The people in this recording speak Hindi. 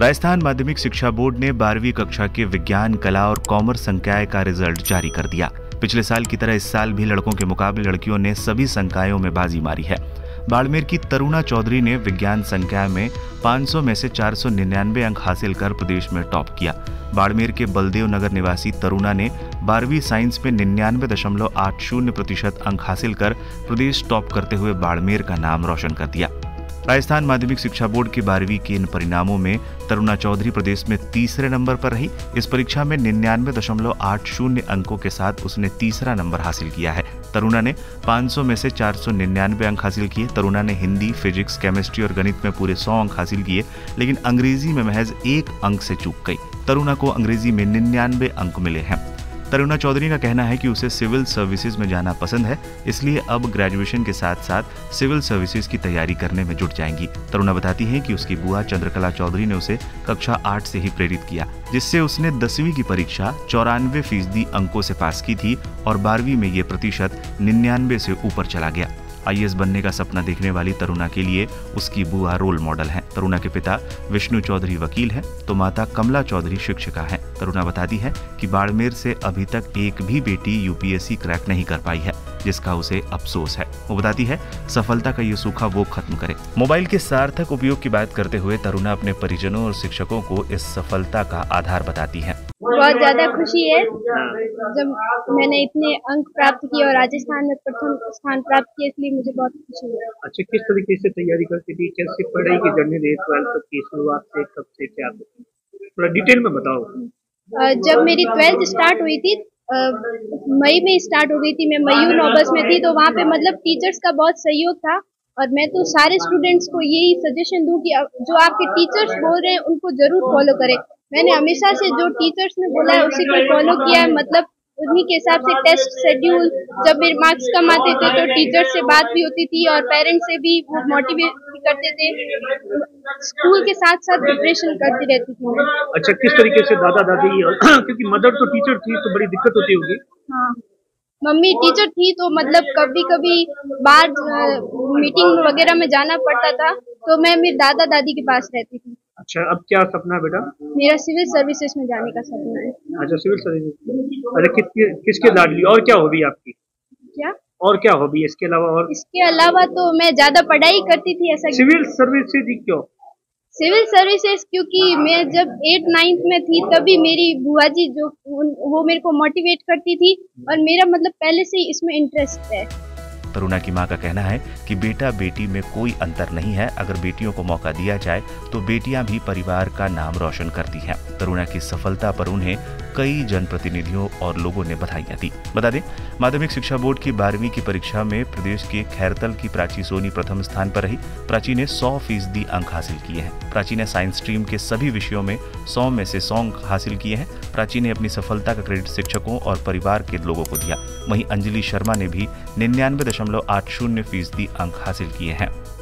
राजस्थान माध्यमिक शिक्षा बोर्ड ने 12वीं कक्षा के विज्ञान, कला और कॉमर्स संकाय का रिजल्ट जारी कर दिया। पिछले साल की तरह इस साल भी लड़कों के मुकाबले लड़कियों ने सभी संकायों में बाजी मारी है। बाड़मेर की तरुणा चौधरी ने विज्ञान संकाय में 500 में से 499 अंक हासिल कर प्रदेश में टॉप किया। बाड़मेर के बलदेव नगर निवासी तरुणा ने 12वीं साइंस में 99.80% अंक हासिल कर प्रदेश टॉप करते हुए बाड़मेर का नाम रोशन कर दिया। राजस्थान माध्यमिक शिक्षा बोर्ड की 12वीं के इन परिणामों में तरुणा चौधरी प्रदेश में तीसरे नंबर पर रही। इस परीक्षा में 99.80 अंकों के साथ उसने तीसरा नंबर हासिल किया है। तरुणा ने 500 में से 499 अंक हासिल किए। तरुणा ने हिंदी, फिजिक्स, केमिस्ट्री और गणित में पूरे 100 अंक हासिल किए, लेकिन अंग्रेजी में महज 1 अंक से चूक गई। तरुणा को अंग्रेजी में 99 अंक मिले हैं। तरुणा चौधरी का कहना है कि उसे सिविल सर्विसेज में जाना पसंद है, इसलिए अब ग्रेजुएशन के साथ साथ सिविल सर्विसेज की तैयारी करने में जुट जाएंगी। तरुणा बताती हैं कि उसकी बुआ चंद्रकला चौधरी ने उसे कक्षा 8 से ही प्रेरित किया, जिससे उसने 10वीं की परीक्षा 94% अंकों से पास की थी और 12वीं में ये प्रतिशत 99 से ऊपर चला गया। IAS बनने का सपना देखने वाली तरुणा के लिए उसकी बुआ रोल मॉडल हैं। तरुणा के पिता विष्णु चौधरी वकील हैं तो माता कमला चौधरी शिक्षिका हैं। तरुणा बताती है कि बाड़मेर से अभी तक एक भी बेटी यूपीएससी क्रैक नहीं कर पाई है, जिसका उसे अफसोस है। वो बताती है सफलता का ये सूखा वो खत्म करे। मोबाइल के सार्थक उपयोग की बात करते हुए तरुणा अपने परिजनों और शिक्षकों को इस सफलता का आधार बताती है। बहुत ज्यादा खुशी है जब मैंने इतने अंक प्राप्त किए और राजस्थान में प्रथम स्थान प्राप्त किया, इसलिए मुझे बहुत खुशी है। अच्छा, किस तरीके से तैयारी करती थी, कैसे पढ़ाई की जर्नी रही, 12th तक की शुरुआत से कब से क्या, थोड़ा डिटेल में बताओ। जब मेरी 12th स्टार्ट हुई थी, मई में स्टार्ट हो गई थी, मैं मई नोबस में थी, तो वहाँ पे मतलब टीचर्स का बहुत सहयोग था। और मैं तो सारे स्टूडेंट्स को यही सजेशन दूं कि जो आपके टीचर्स बोल रहे हैं उनको जरूर फॉलो करें। मैंने हमेशा से जो टीचर्स ने बोला है उसी को फॉलो किया है, मतलब उन्हीं के हिसाब से टेस्ट शेड्यूल, जब मेरे मार्क्स कम आते थे तो टीचर्स से बात भी होती थी और पेरेंट्स से भी मोटिवेट करते थे, स्कूल के साथ साथ प्रिपरेशन करती रहती थी। अच्छा, किस तरीके से दादा दादी, क्योंकि मदर तो टीचर थी तो बड़ी दिक्कत होती होगी। हाँ, मम्मी टीचर थी तो मतलब कभी कभी बाहर मीटिंग वगैरह में जाना पड़ता था, तो मैं मेरे दादा दादी के पास रहती थी। अच्छा, अब क्या सपना है बेटा? मेरा सिविल सर्विसेज में जाने का सपना है। अच्छा, सिविल सर्विसेज। अरे किसके लाडली, और क्या हॉबी आपकी? क्या और क्या हॉबी इसके अलावा? और इसके अलावा तो मैं ज्यादा पढ़ाई करती थी। ऐसा सिविल सर्विसेज क्यों? सिविल सर्विसेज क्योंकि मैं जब 8-9 में थी तभी मेरी बुआ जी जो वो मेरे को मोटिवेट करती थी और मेरा मतलब पहले से ही इसमें इंटरेस्ट है। तरुणा की मां का कहना है कि बेटा बेटी में कोई अंतर नहीं है, अगर बेटियों को मौका दिया जाए तो बेटियां भी परिवार का नाम रोशन करती हैं। तरुणा की सफलता पर उन्हें कई जनप्रतिनिधियों और लोगों ने बधाइयां दी। बता दें, माध्यमिक शिक्षा बोर्ड की 12वीं की परीक्षा में प्रदेश के खैरतल की प्राची सोनी प्रथम स्थान पर रही। प्राची ने 100% अंक हासिल किए हैं। प्राची ने साइंस स्ट्रीम के सभी विषयों में 100 में से 100 अंक हासिल किए हैं। प्राची ने अपनी सफलता का क्रेडिट शिक्षकों और परिवार के लोगों को दिया। वहीं अंजलि शर्मा ने भी 99.80% अंक हासिल किए हैं।